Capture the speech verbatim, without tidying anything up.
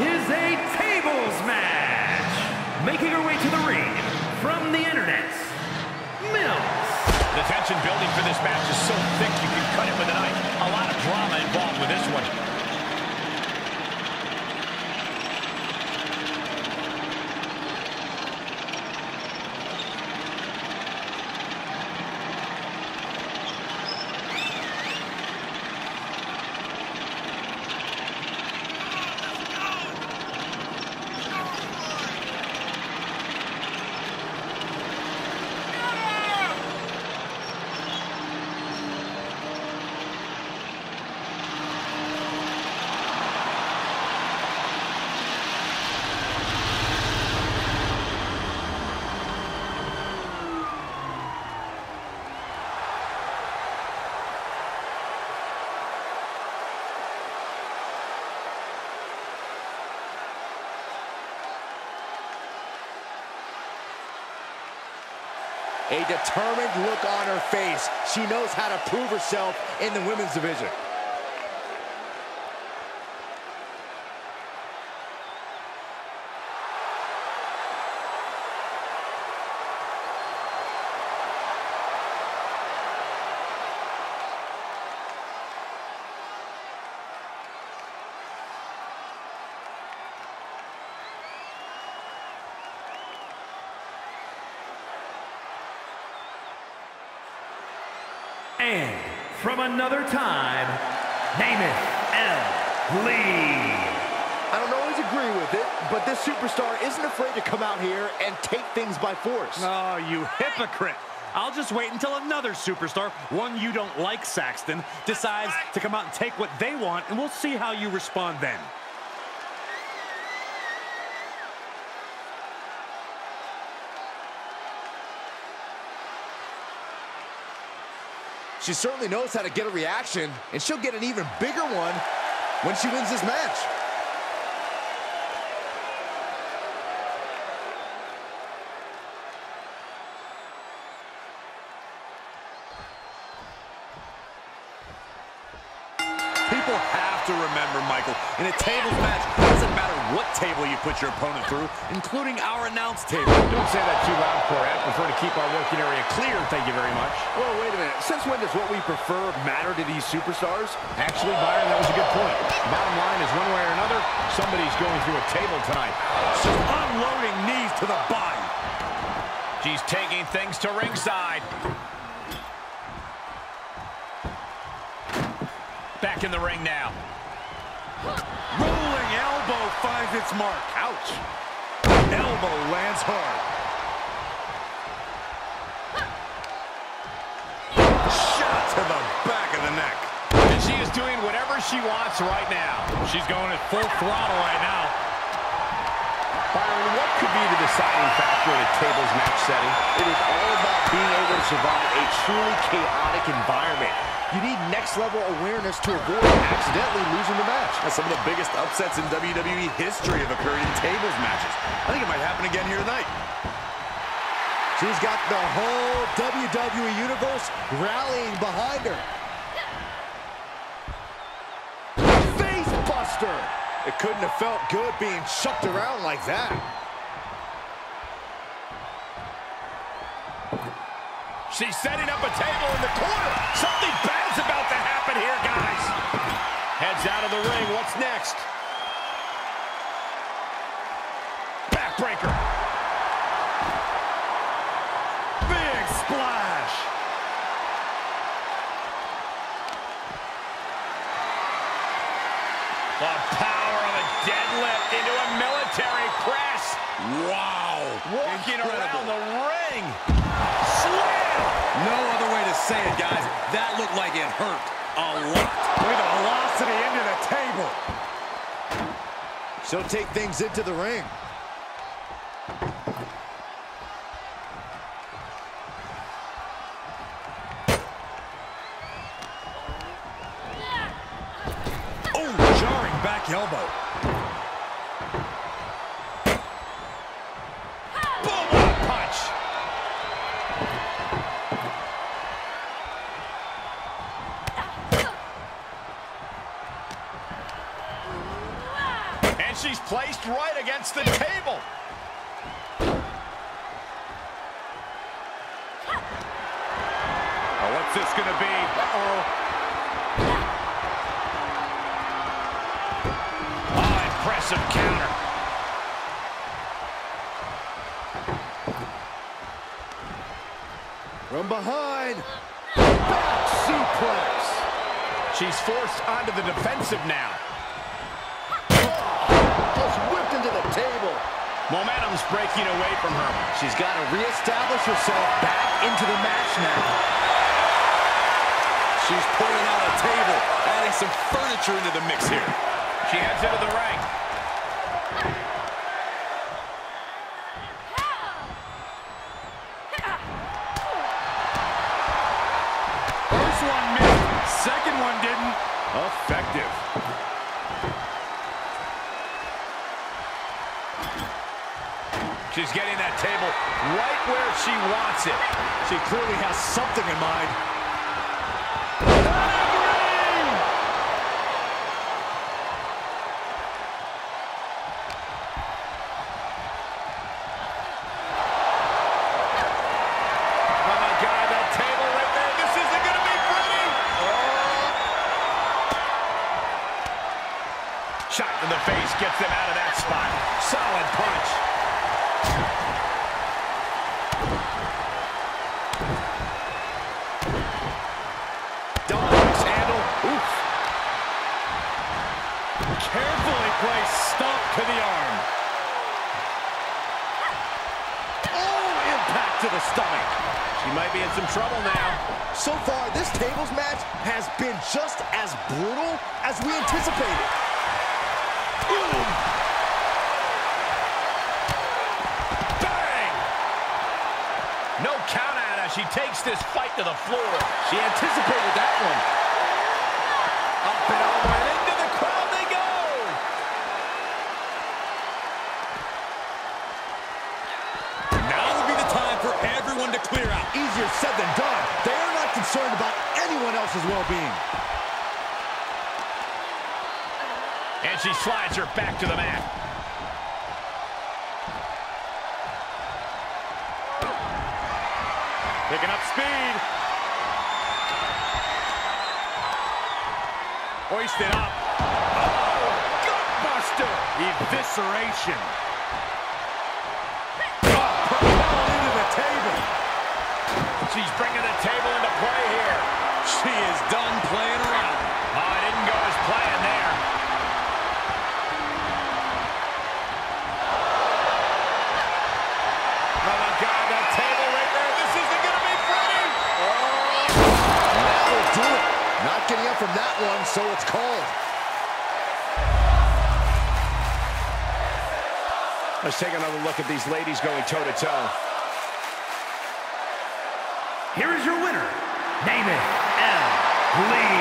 is a tables match. Making her way to the ring from the internet, Mills. The tension building for this match is so thick you can cut it with a knife. A lot of drama involved with this one. A determined look on her face. She knows how to prove herself in the women's division. And from another time, Damon L. Lee. I don't always agree with it, but this superstar isn't afraid to come out here and take things by force. Oh, you hypocrite. I'll just wait until another superstar, one you don't like, Saxton, decides to come out and take what they want, and we'll see how you respond then. She certainly knows how to get a reaction, and she'll get an even bigger one when she wins this match. People have to remember, Michael, in a tables match, it doesn't matter what table you put your opponent through, including our announce table. Don't say that too loud, Corey. I prefer to keep our working area clear, thank you very much. Well, wait a minute. Since when does what we prefer matter to these superstars? Actually, Byron, that was a good point. Bottom line is, one way or another, somebody's going through a table tonight. She's unloading knees to the body. She's taking things to ringside. Back in the ring now. Rolling elbow finds its mark. Ouch. Elbow lands hard. Shot to the back of the neck. And she is doing whatever she wants right now. She's going at full throttle right now. Byron, what could be the deciding factor in a tables match setting? It is all about being able to survive a truly chaotic environment. You need next-level awareness to avoid accidentally losing the match. Now, some of the biggest upsets in W W E history have occurred in tables matches. I think it might happen again here tonight. She's got the whole W W E Universe rallying behind her. Face buster! It couldn't have felt good being chucked around like that. She's setting up a table in the corner. Something bad's about to happen here, guys. Heads out of the ring. What's next? Backbreaker. Big splash. The power of a deadlift into a military press. Wow. Walking around the ring. Slam. No other way to say it, guys. That looked like it hurt a lot. With a velocity into the table. She'll take things into the ring. Oh, jarring back elbow. she's placed right against the table. Oh, what's this going to be? Uh-oh. Oh, impressive counter. From behind. Back suplex. She's forced onto the defensive now. Table. Momentum's breaking away from her. She's got to reestablish herself back into the match now. She's pulling out a table, adding some furniture into the mix here. She heads into the ring. First one missed, second one didn't. Effective. She's getting that table right where she wants it. She clearly has something in mind. Oh my God, that table right there. This isn't going to be pretty. Oh. Shot to the face gets them out of that spot. Solid punch. Dog's handle. Oof. Carefully placed stomp to the arm. Oh, impact to the stomach. She might be in some trouble now. So far, this tables match has been just as brutal as we anticipated. Ooh. No count out as she takes this fight to the floor. She anticipated that one. Up and over and into the crowd they go. Now would be the time for everyone to clear out. Easier said than done. They are not concerned about anyone else's well-being. And she slides her back to the mat. Picking up speed. Hoisted up. Oh, gutbuster. Evisceration. Oh, propelled into the table. She's bringing the table into play here. She is done playing around. Oh, it didn't go as planned there. Oh, my God, that table right there. This isn't going to. Do it. Not getting up from that one, so it's called. Let's take another look at these ladies going toe-to-toe. Here is your winner, Damon L. Lee.